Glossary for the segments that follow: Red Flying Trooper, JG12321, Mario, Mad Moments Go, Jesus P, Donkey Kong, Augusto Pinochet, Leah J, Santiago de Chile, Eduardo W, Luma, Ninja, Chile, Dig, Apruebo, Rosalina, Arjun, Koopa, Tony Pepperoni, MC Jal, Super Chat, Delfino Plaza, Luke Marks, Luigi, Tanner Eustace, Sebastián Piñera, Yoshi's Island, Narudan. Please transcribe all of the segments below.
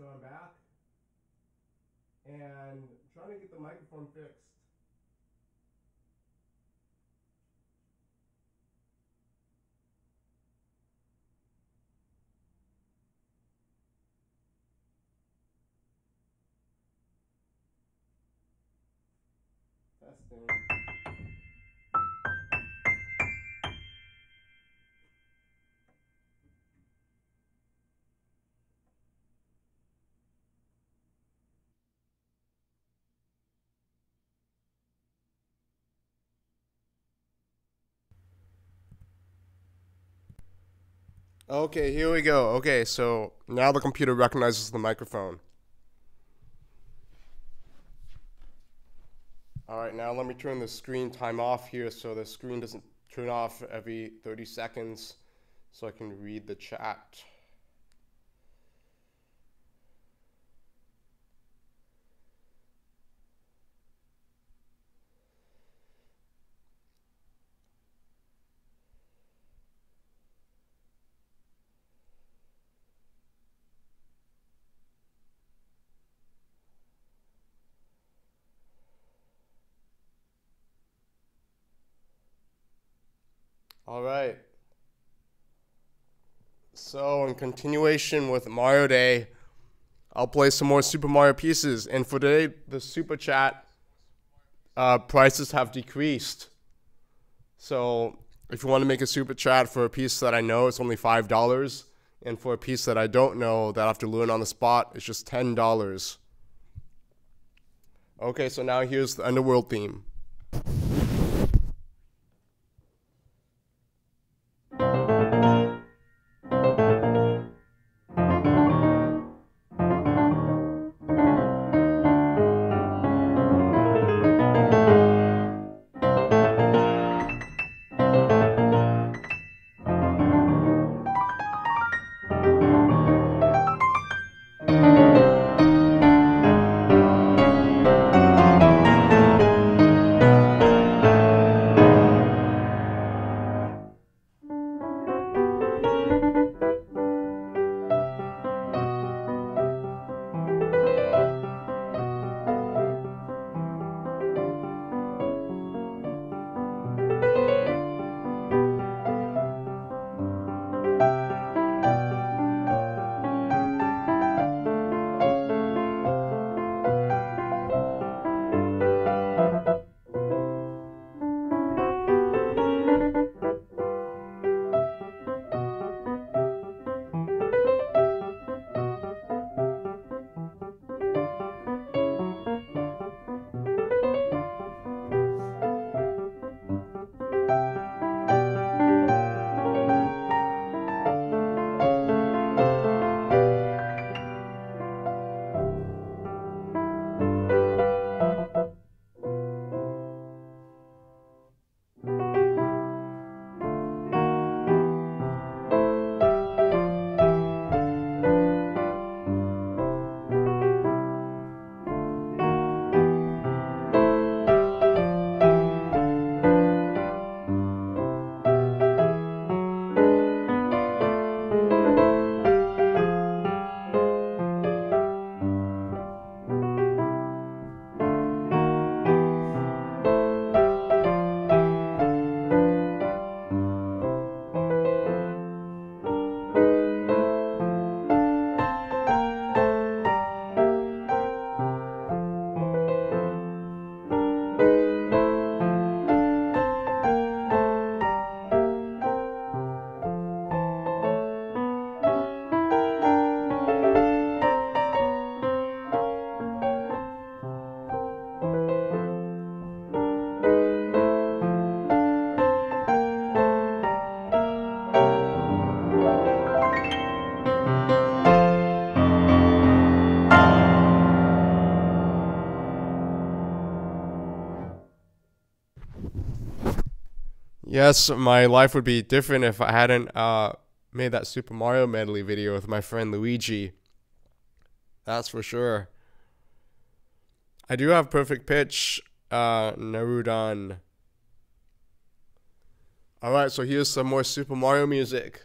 so I'm back and trying to get the microphone fixed. Testing. Okay, here we go. Okay, so now the computer recognizes the microphone. All right, now let me turn the screen time off here so the screen doesn't turn off every 30 seconds so I can read the chat. All right, so in continuation with Mario Day, I'll play some more Super Mario pieces. And for today, the Super Chat prices have decreased. So if you want to make a Super Chat for a piece that I know, it's only $5. And for a piece that I don't know, that I have to learn on the spot, it's just $10. Okay, so now here's the Underworld theme. Yes, my life would be different if I hadn't made that Super Mario medley video with my friend Luigi. That's for sure. I do have perfect pitch, Narudan. All right, so here's some more Super Mario music.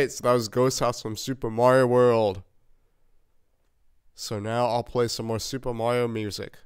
right, so that was Ghost House from Super Mario World. So now I'll play some more Super Mario music.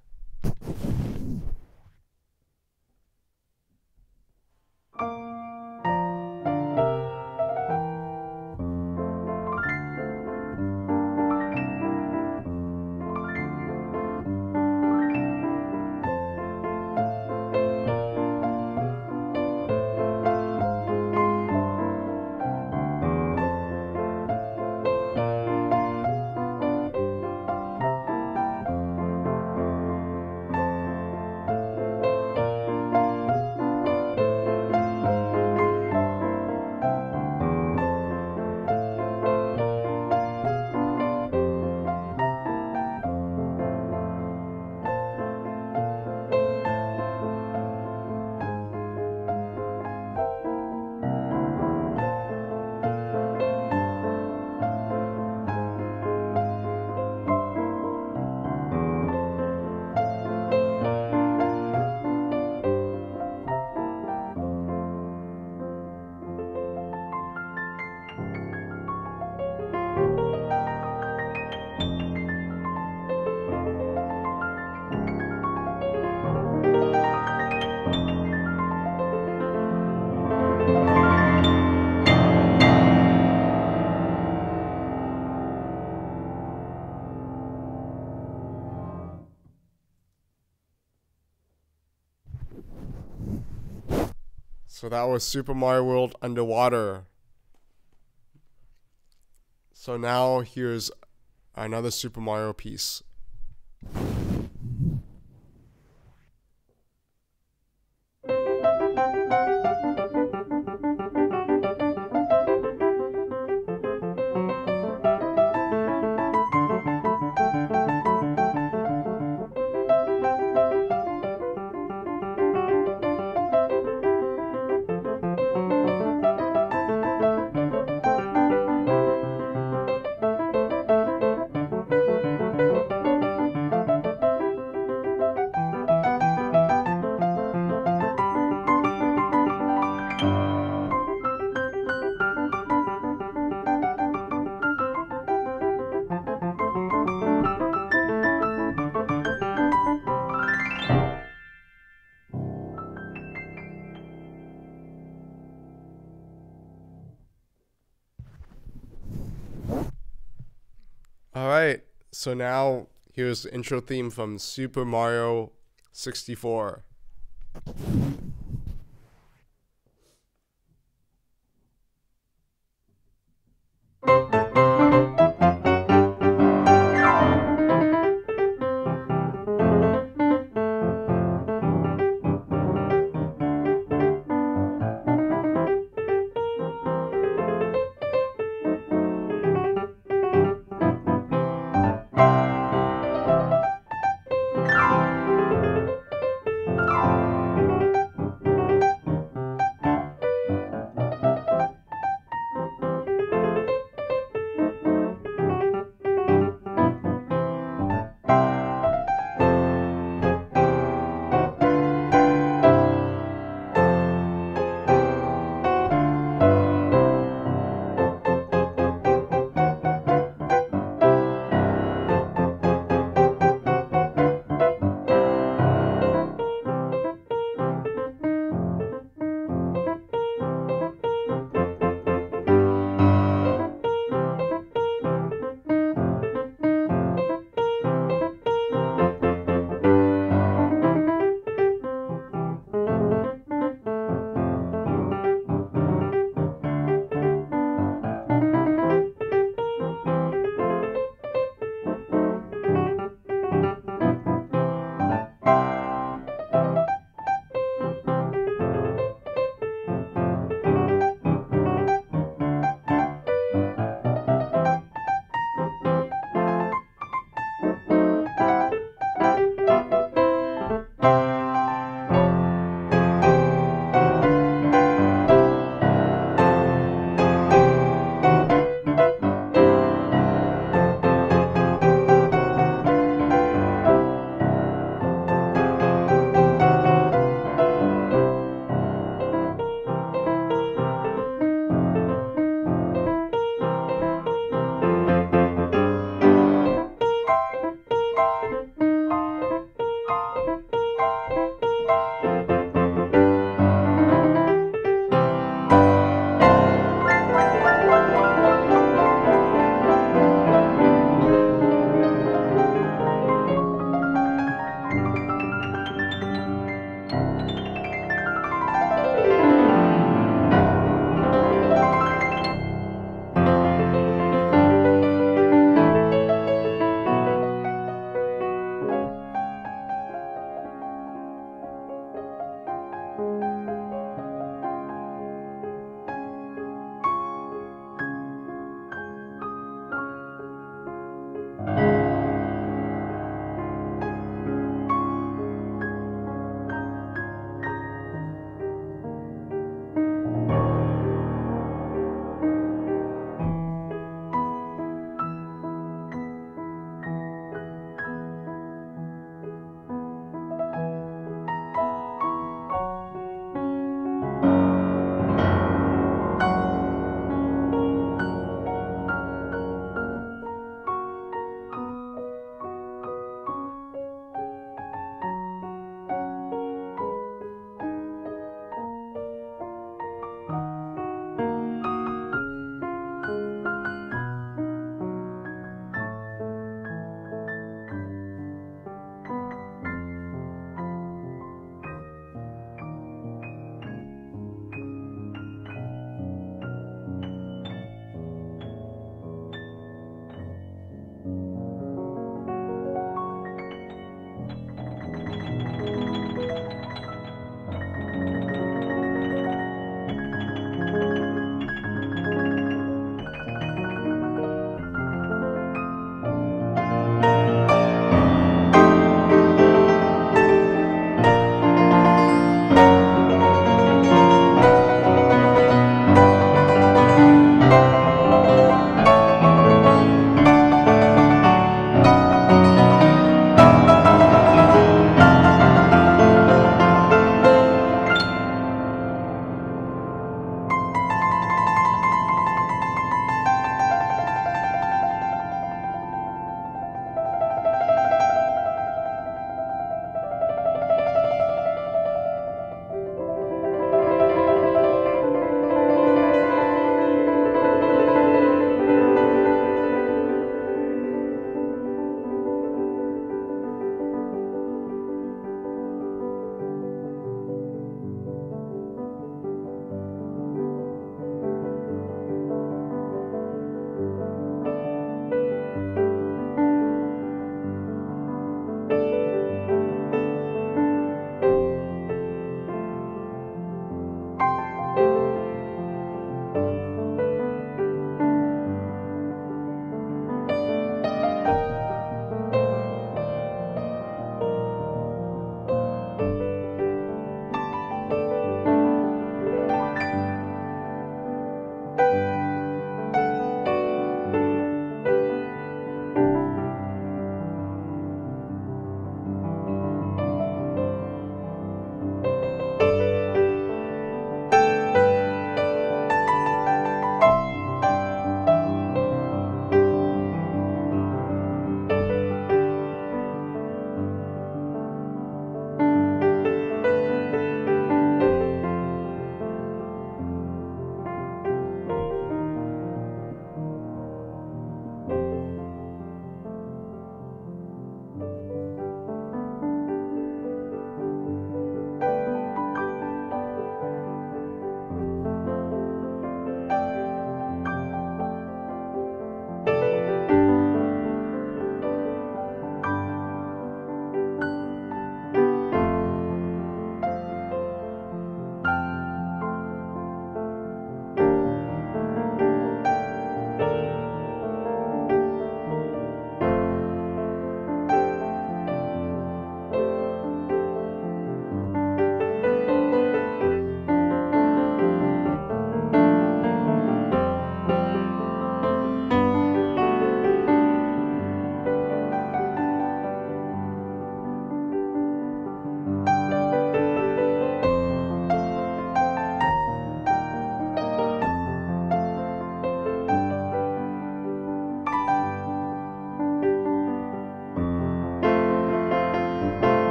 So that was Super Mario World Underwater. So now here's another Super Mario piece. So now, here's the intro theme from Super Mario 64.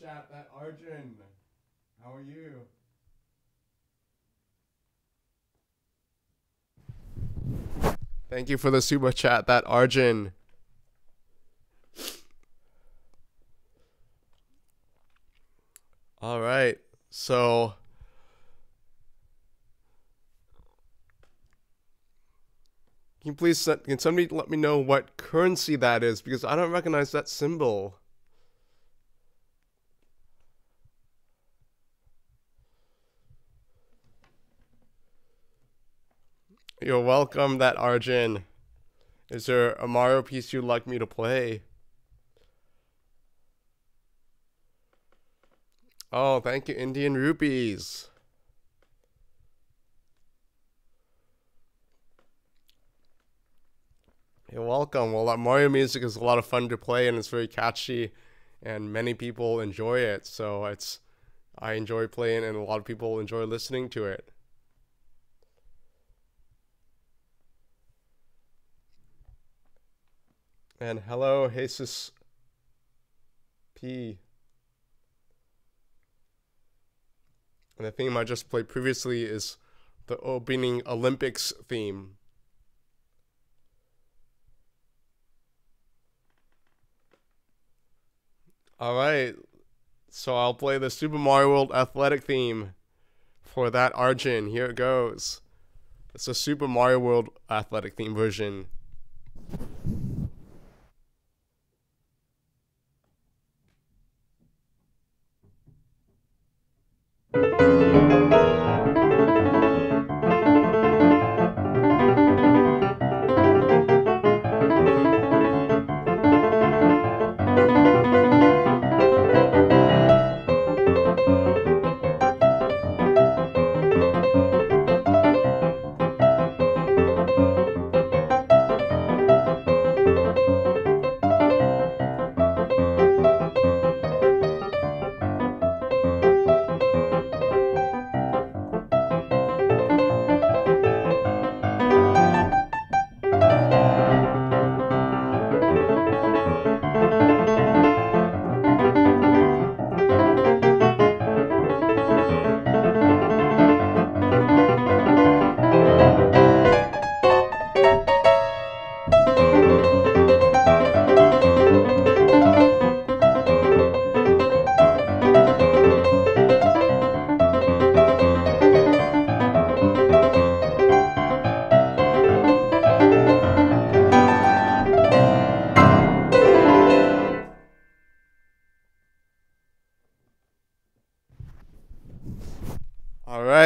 Chat that Arjun, how are you? Thank you for the super chat, that Arjun. All right, so can you please, can somebody let me know what currency that is, because I don't recognize that symbol. You're welcome, that Arjun. Is there a Mario piece you'd like me to play? Oh, thank you, Indian rupees. You're welcome. Well, that Mario music is a lot of fun to play, and it's very catchy, and many people enjoy it. So I enjoy playing, and a lot of people enjoy listening to it. And hello, Jesus P. And the theme I just played previously is the opening Olympics theme. All right, so I'll play the Super Mario World athletic theme for that Arjun. Here it goes. It's a Super Mario World athletic theme version.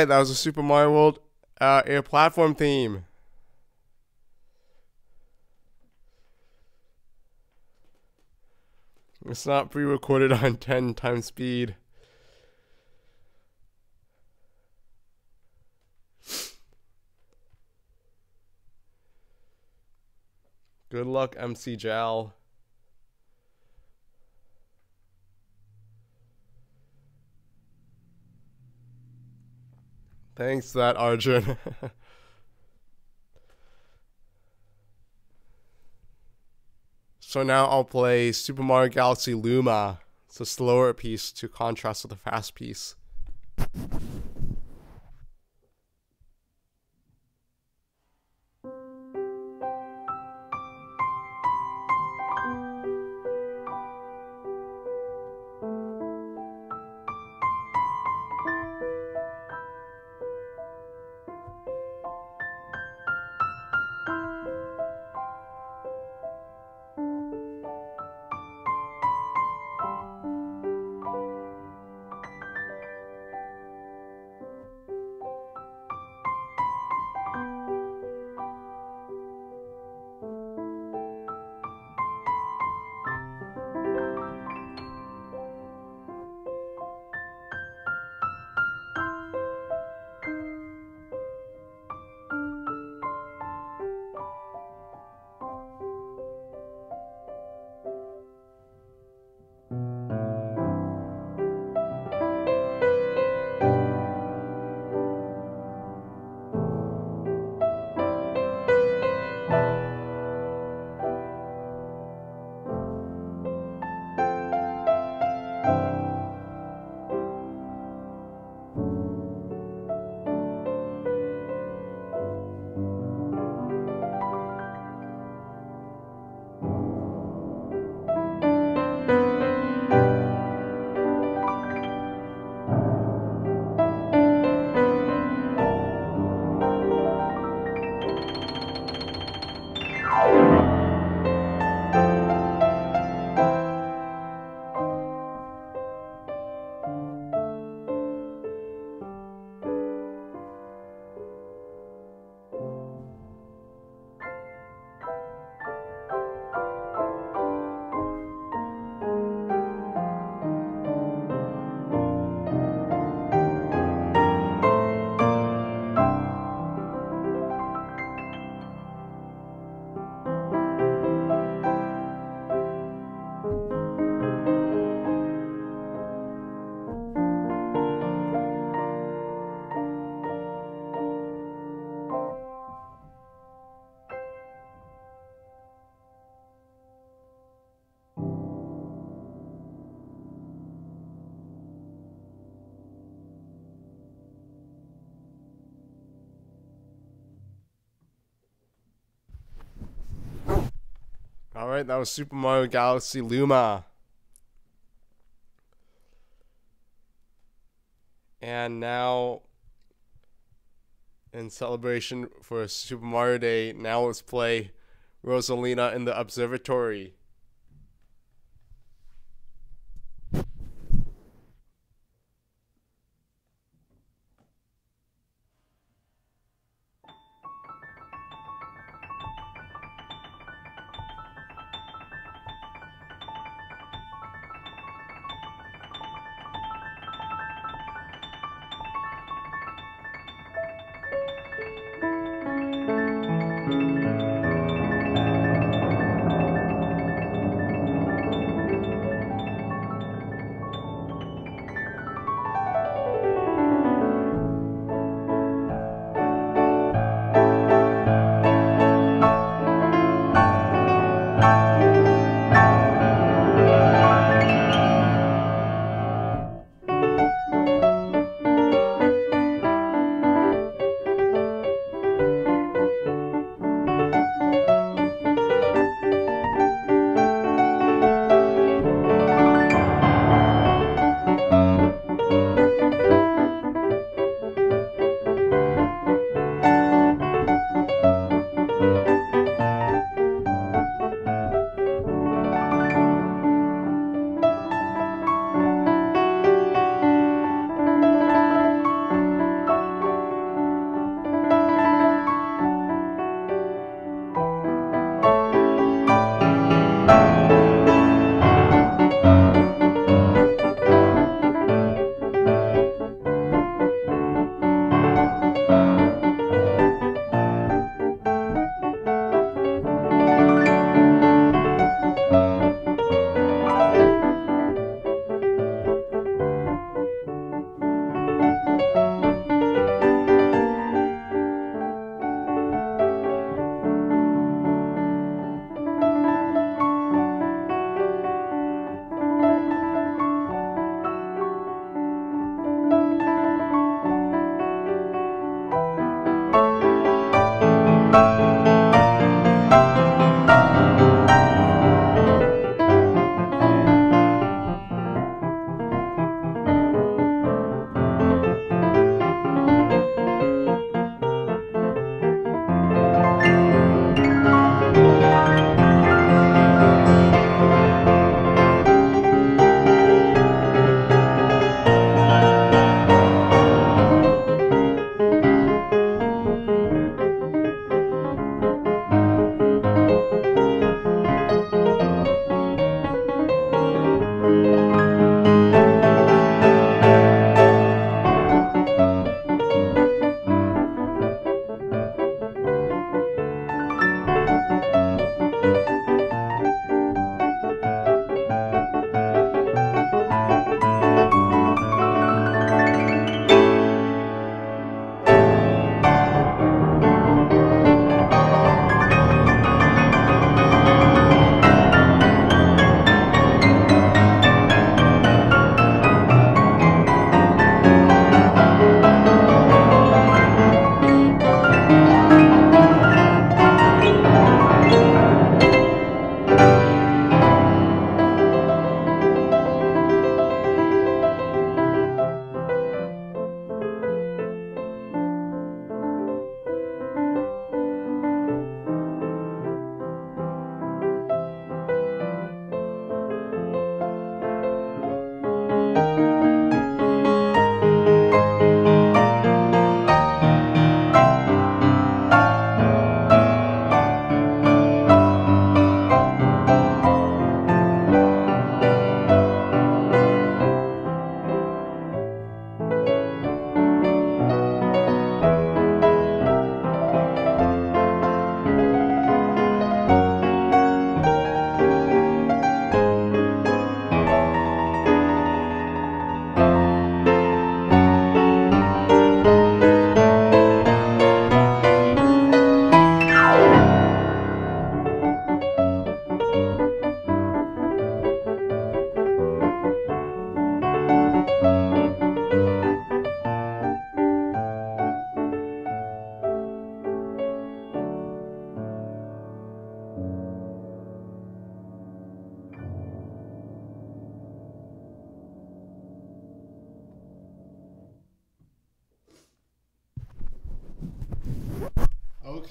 That was a Super Mario World air platform theme. It's not pre-recorded on 10 times speed. Good luck, MC Jal. Thanks, that Arjun. So now I'll play Super Mario Galaxy Luma. It's a slower piece to contrast with the fast piece. Alright, that was Super Mario Galaxy Luma. And now, in celebration for Super Mario Day, now let's play Rosalina in the Observatory.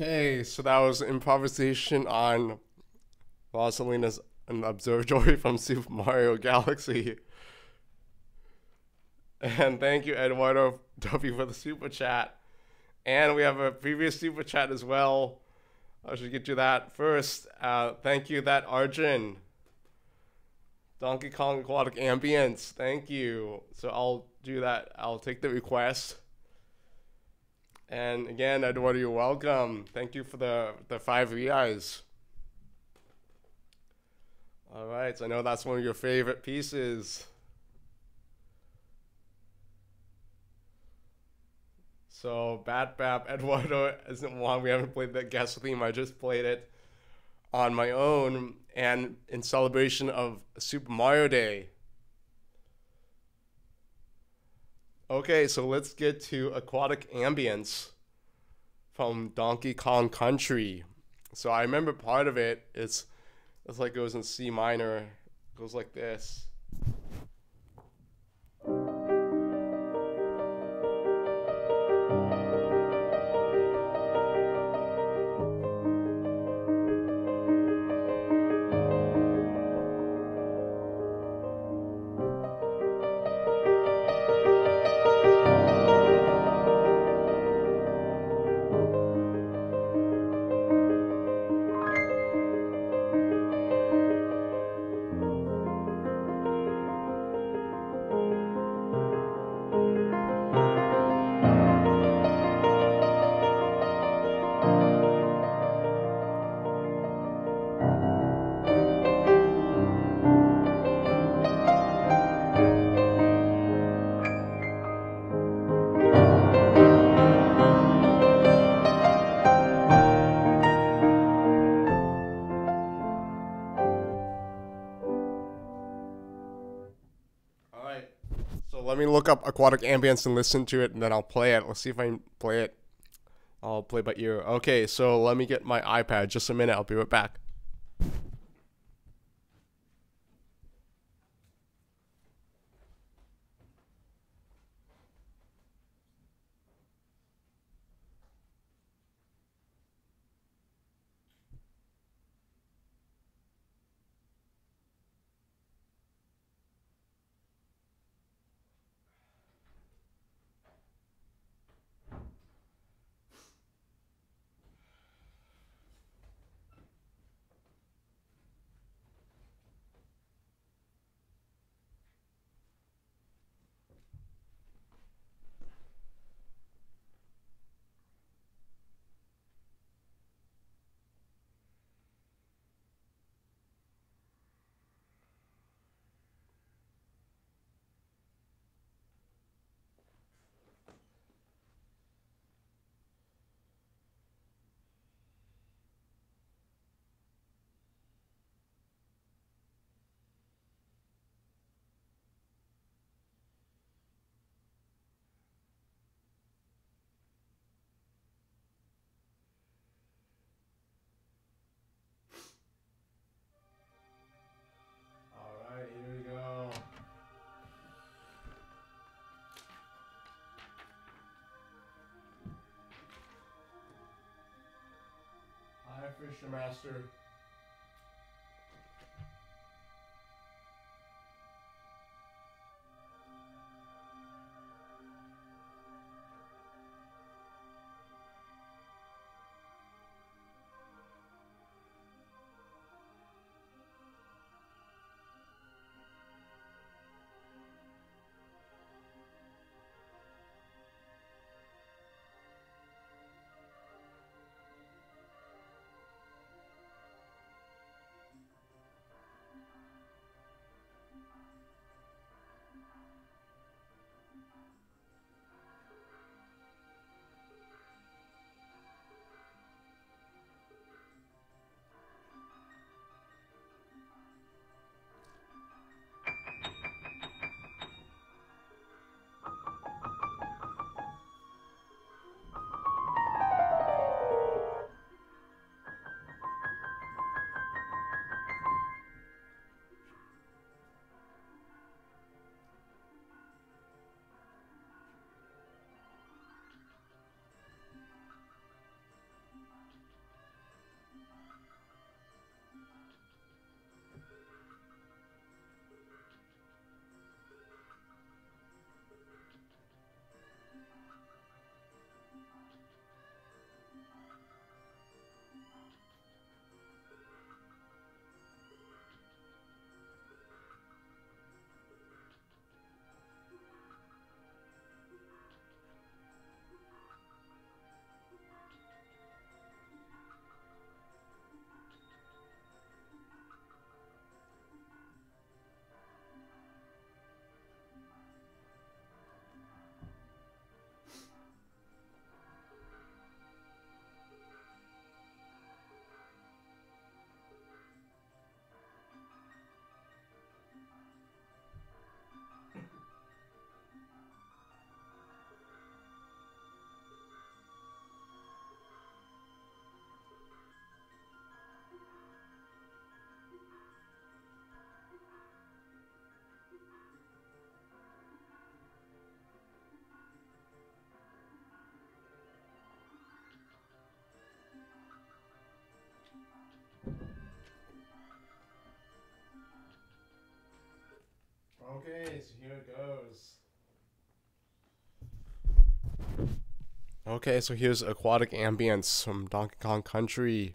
Okay, so that was improvisation on Rosalina's An Observatory from Super Mario Galaxy. And thank you, Eduardo W, for the super chat. And we have a previous super chat as well. I should get you that first. Thank you, that Arjun. Donkey Kong Aquatic Ambience. Thank you. So I'll do that. I'll take the request. And again, Eduardo, you're welcome. Thank you for the 5 reais. All right, so I know that's one of your favorite pieces. So, Bat Bap, Eduardo isn't one. We haven't played the guest theme. I just played it on my own and in celebration of Super Mario Day. Okay, so let's get to Aquatic Ambience from Donkey Kong Country. So I remember part of it. It's like it goes in C minor. It goes like this. Let me look up Aquatic Ambience and listen to it, and then I'll play it. Let's see if I can play it. I'll play by ear. Okay, so let me get my iPad. Just a minute. I'll be right back. Master. Okay, so here's Aquatic Ambience from Donkey Kong Country.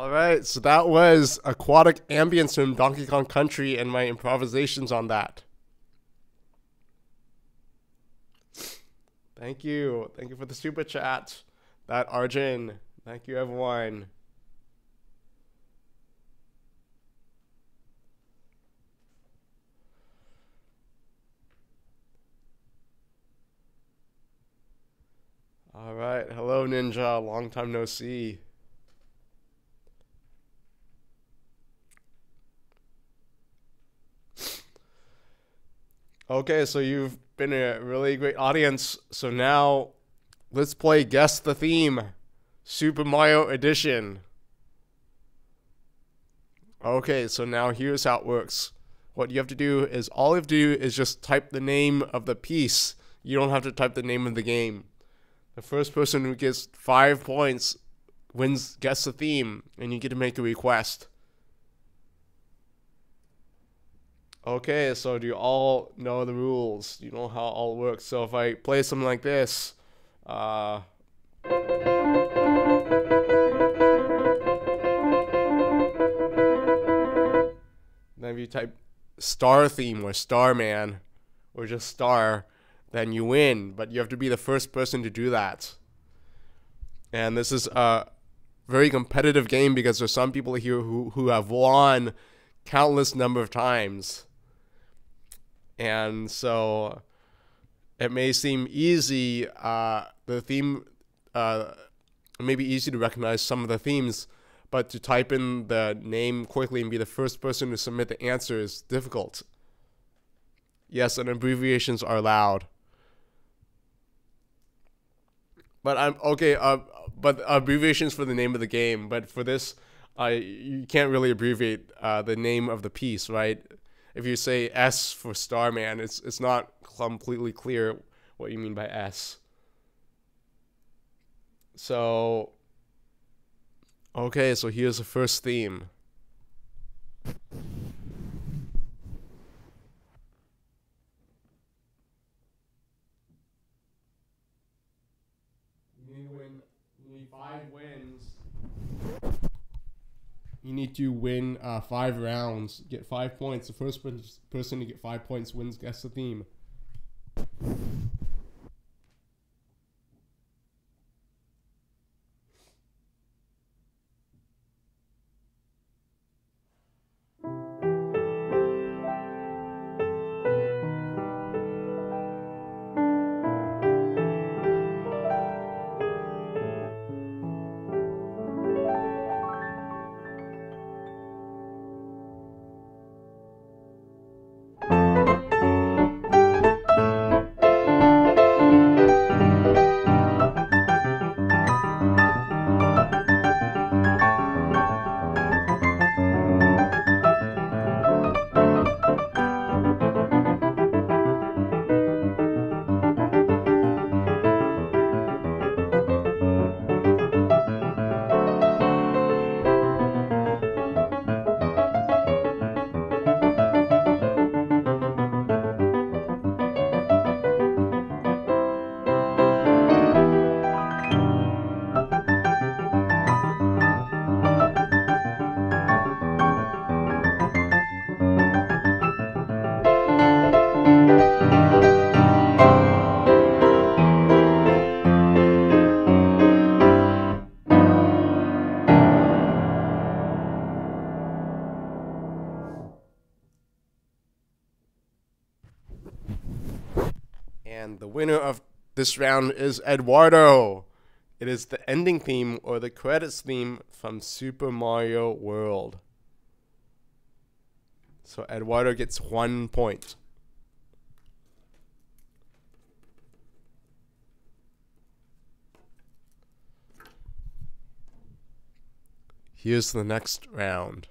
All right, so that was Aquatic Ambience from Donkey Kong Country and my improvisations on that. Thank you. Thank you for the super chat, that Arjun. Thank you, everyone. All right. Hello, Ninja. Long time no see. Okay, so you've been a really great audience. So now let's play Guess the Theme, Super Mario Edition. Okay, so now here's how it works. What you have to do is, all you have to do is just type the name of the piece. You don't have to type the name of the game. The first person who gets 5 points wins Guess the Theme, and you get to make a request. Okay, so do you all know the rules? Do you know how it all works? So if I play something like this, then if you type Star Theme or Starman or just Star, then you win. But you have to be the first person to do that. And this is a very competitive game because there's some people here who have won countless number of times. And so it may seem easy, the theme, it may be easy to recognize some of the themes, but to type in the name quickly and be the first person to submit the answer is difficult. Yes, and abbreviations are allowed. But I'm okay, but abbreviations for the name of the game, but for this, you can't really abbreviate the name of the piece, right? If you say S for Starman, it's not completely clear what you mean by S. So, okay, so here's the first theme. You need to win 5 rounds, get 5 points. The first person to get 5 points wins Guess the Theme. The winner of this round is Eduardo. It is the ending theme or the credits theme from Super Mario World. So Eduardo gets 1 point. Here's the next round.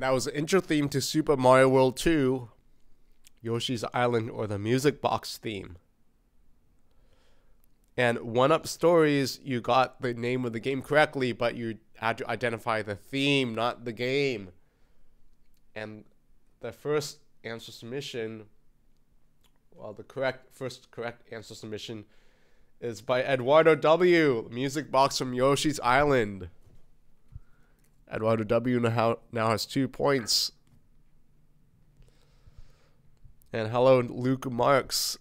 And that was the intro theme to Super Mario World 2, Yoshi's Island, or the Music Box theme. And 1-Up Stories, you got the name of the game correctly, but you had to identify the theme, not the game. And the first answer submission, well, the first correct answer submission is by Eduardo W, Music Box from Yoshi's Island. Eduardo W now has 2 points. And hello, Luke Marks.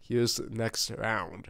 Here's the next round.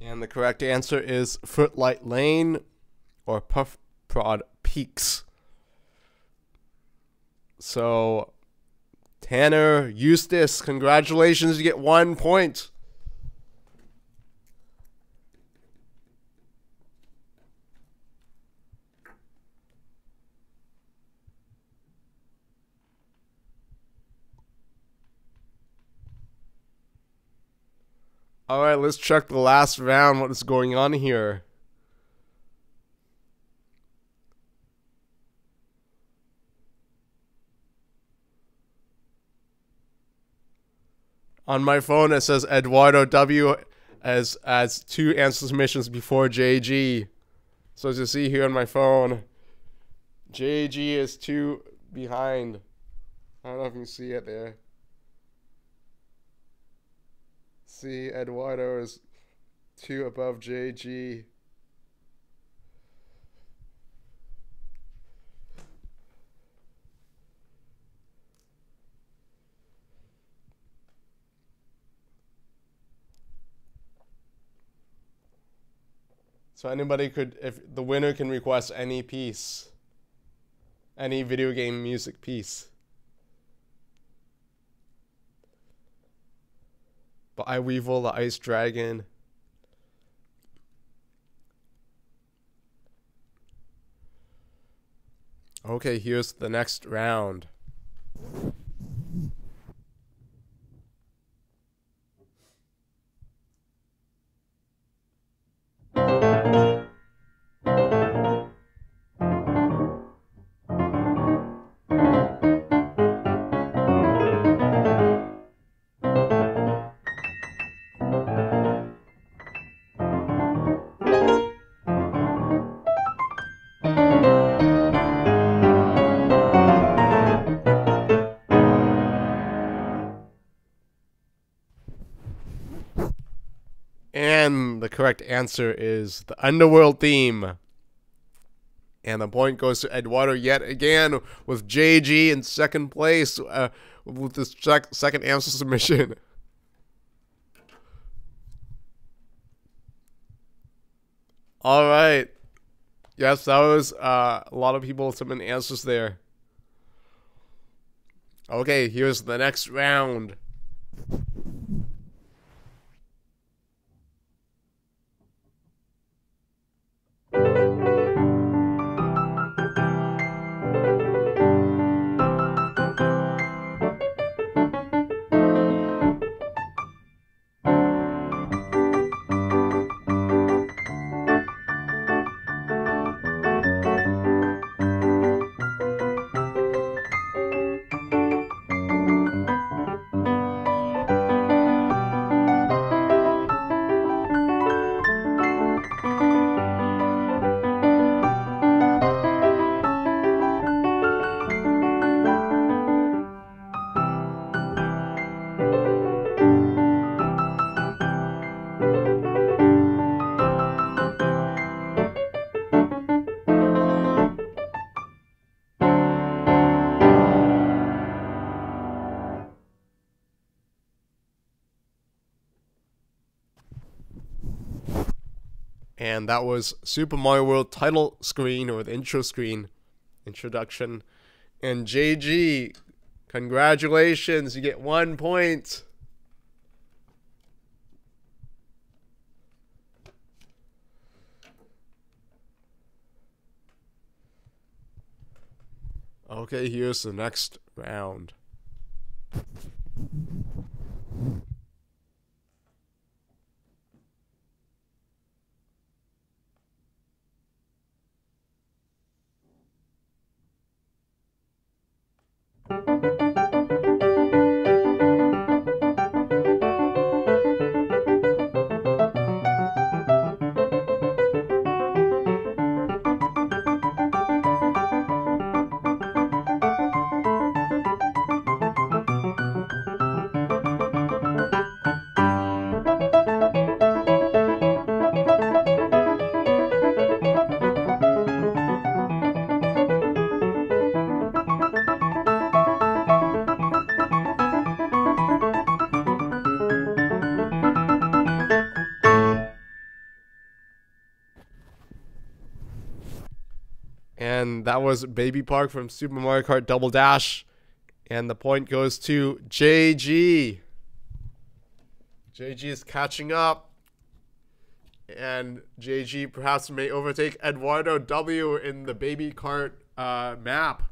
And the correct answer is Footlight Lane or Puff Prod Peaks. So, Tanner Eustace, congratulations, you get 1 point. All right, let's check the last round, what is going on here. On my phone, it says Eduardo W as 2 answer submissions before JG. So as you see here on my phone, JG is 2 behind. I don't know if you can see it there. See, Eduardo is 2 above JG. So anybody could, if the winner can request any piece, any video game music piece. By Weevil, the Ice Dragon. Okay, here's the next round. Correct answer is the Underworld theme. And the point goes to Eduardo yet again, with JG in second place with this second answer submission. All right. Yes, that was a lot of people submitting answers there. Okay, here's the next round. And that was Super Mario World title screen, or the intro screen, introduction. And JG, congratulations, you get 1 point. Okay, here's the next round. And that was Baby Park from Super Mario Kart Double Dash. And the point goes to JG. JG is catching up. And JG perhaps may overtake Eduardo W in the Baby Kart map.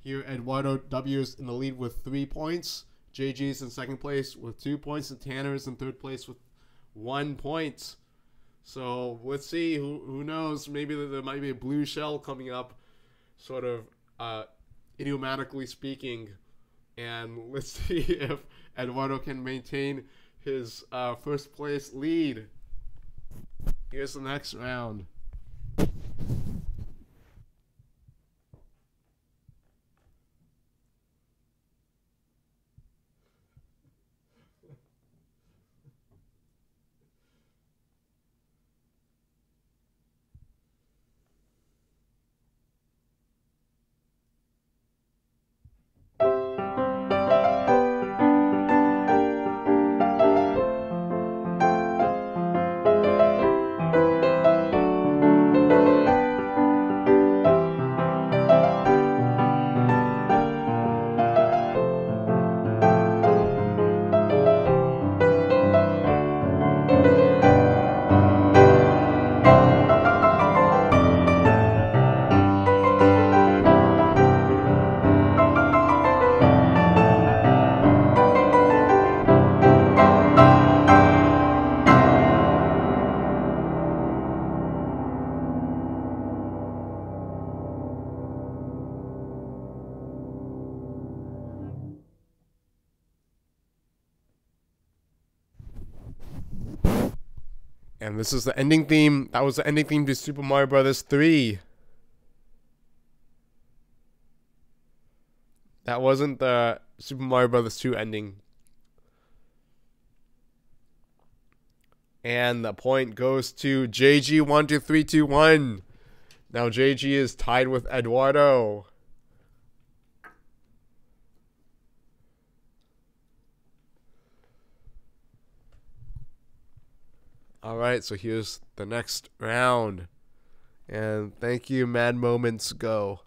Here, Eduardo W is in the lead with 3 points. JG is in second place with 2 points. And Tanner is in third place with 1 point. So let's see, who knows, maybe there might be a blue shell coming up, sort of idiomatically speaking, and let's see if Eduardo can maintain his first place lead. Here's the next round. And this is the ending theme. That was the ending theme to Super Mario Bros. 3. That wasn't the Super Mario Bros. 2 ending. And the point goes to JG12321. Now JG is tied with Eduardo. All right, so here's the next round. And thank you, Mad Moments Go.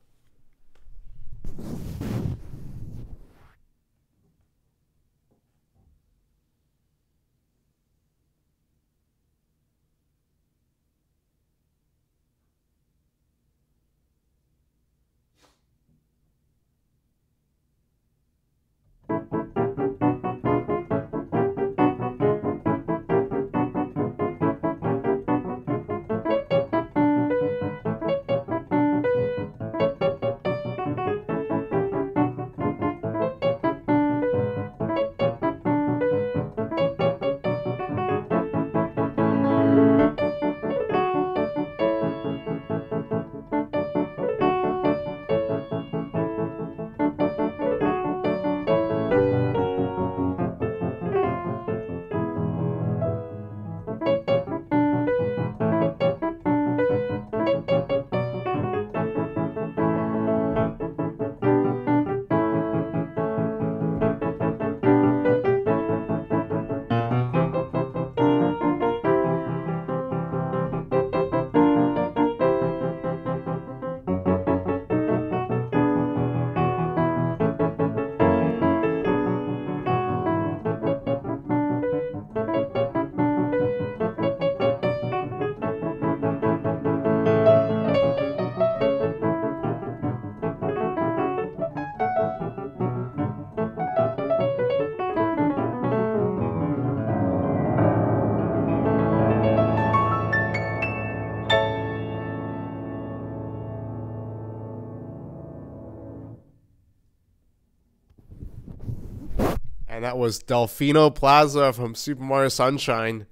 And that was Delfino Plaza from Super Mario Sunshine.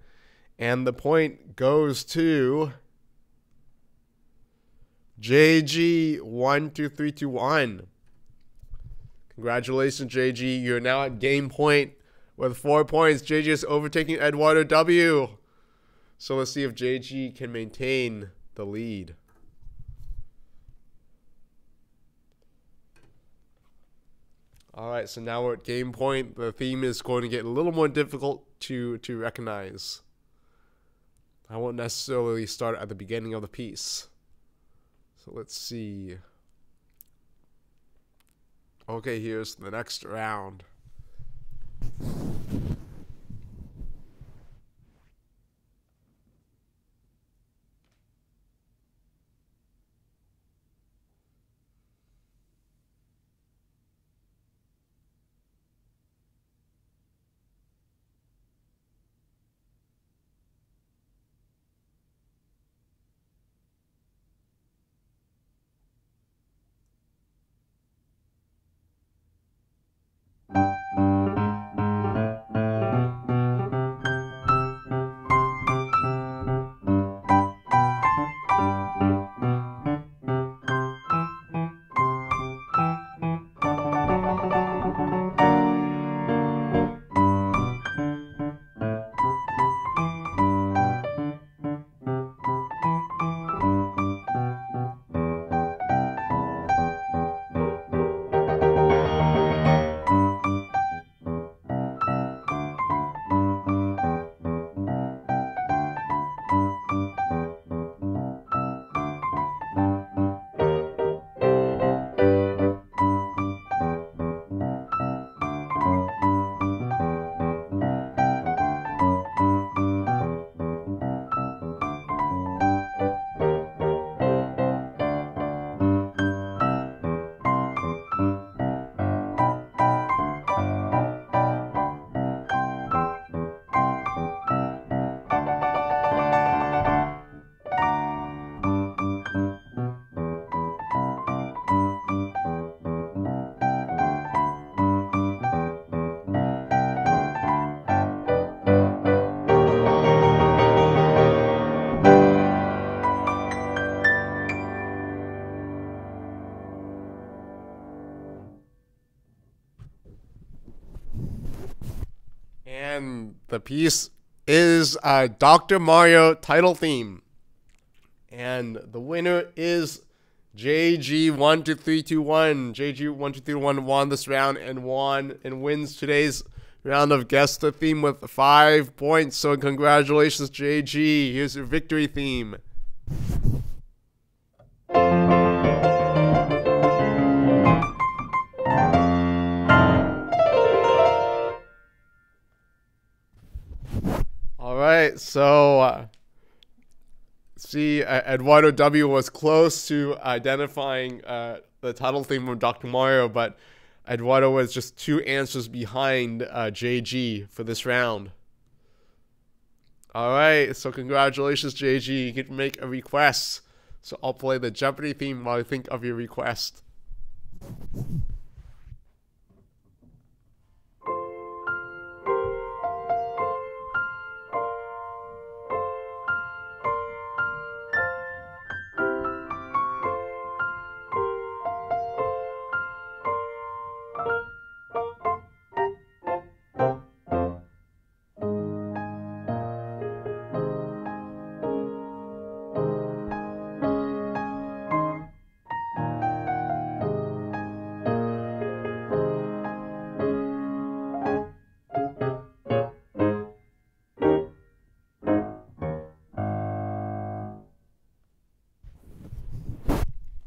And the point goes to JG12321. Congratulations, JG. You're now at game point with 4 points. JG is overtaking Eduardo W. So let's see if JG can maintain the lead. All right, so now we're at game point. The theme is going to get a little more difficult to recognize. I won't necessarily start at the beginning of the piece. So let's see. Okay, here's the next round. And the piece is Dr. Mario title theme. And the winner is JG12321. JG12321 won this round and wins today's round of guess the theme with 5 points. So congratulations, JG. Here's your victory theme. All right, so see, Eduardo W was close to identifying the title theme from Dr. Mario, but Eduardo was just 2 answers behind JG for this round. All right, so congratulations, JG. You can make a request. So I'll play the Jeopardy theme while I think of your request.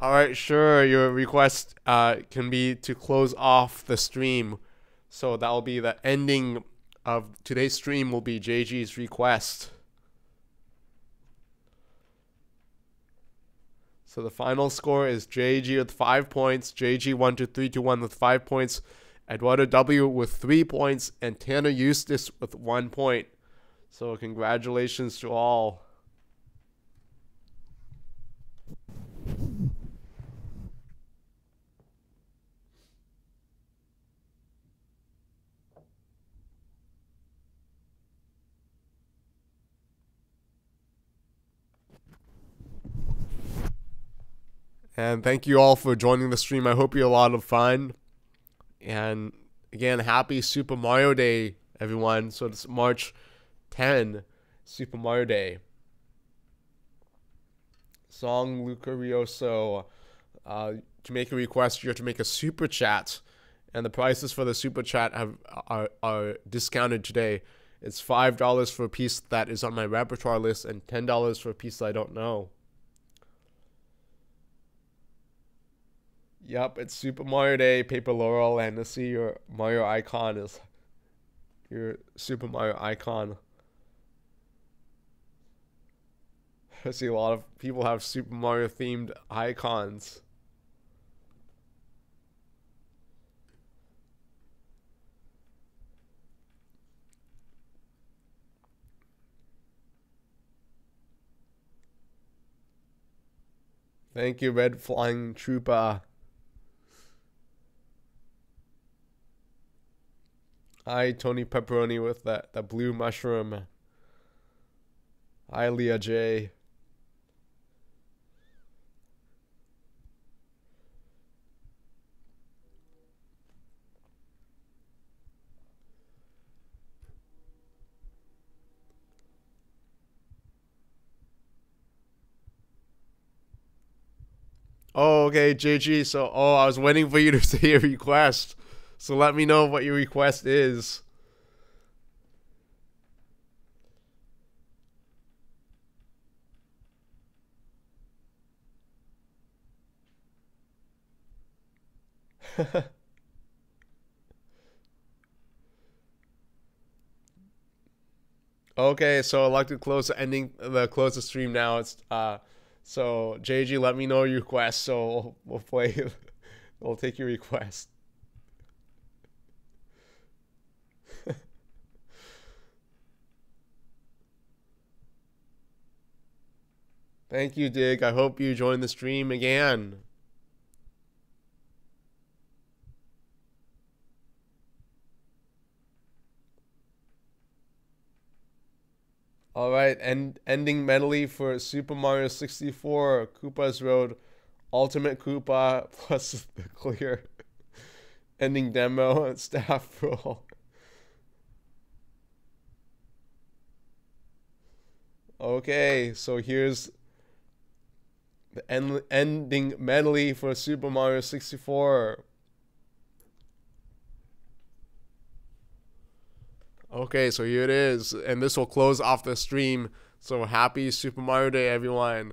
Alright, sure, your request can be to close off the stream. So that'll be the ending of today's stream, will be JG's request. So the final score is JG with 5 points, JG12321 with 5 points, Eduardo W with 3 points, and Tanner Eustace with 1 point. So congratulations to all. And thank you all for joining the stream. I hope you had a lot of fun. And again, happy Super Mario Day, everyone. So it's March 10, Super Mario Day. Song Luca Rioso. To make a request, you have to make a super chat. And the prices for the super chat are discounted today. It's $5 for a piece that is on my repertoire list and $10 for a piece that I don't know. Yep, it's Super Mario Day, Paper Laurel, and to see your Mario icon is your Super Mario icon. I see a lot of people have Super Mario themed icons. Thank you, Red Flying Trooper. Hi, Tony Pepperoni with that blue mushroom. Hi, Leah J. Oh, okay, JG. So, I was waiting for you to say a request. So let me know what your request is. Okay, so I'd like to close the stream now. It's so JG, let me know your request. So we'll play. We'll take your request. Thank you, Dig. I hope you join the stream again. All right, ending medley for Super Mario 64, Koopa's Road, Ultimate Koopa, plus the clear ending demo and staff roll. Okay, so here's the ending medley for Super Mario 64. Okay, so here it is, and this will close off the stream. So happy Super Mario Day, everyone.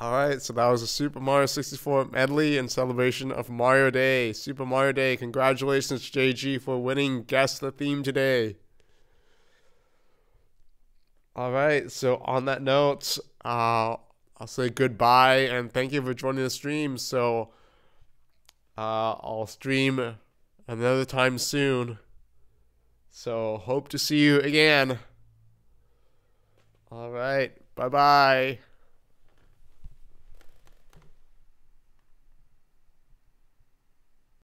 Alright, so that was a Super Mario 64 medley in celebration of Mario Day. Super Mario Day, congratulations JG for winning Guess the Theme today. Alright, so on that note, I'll say goodbye and thank you for joining the stream. So I'll stream another time soon. So hope to see you again. Alright, bye-bye.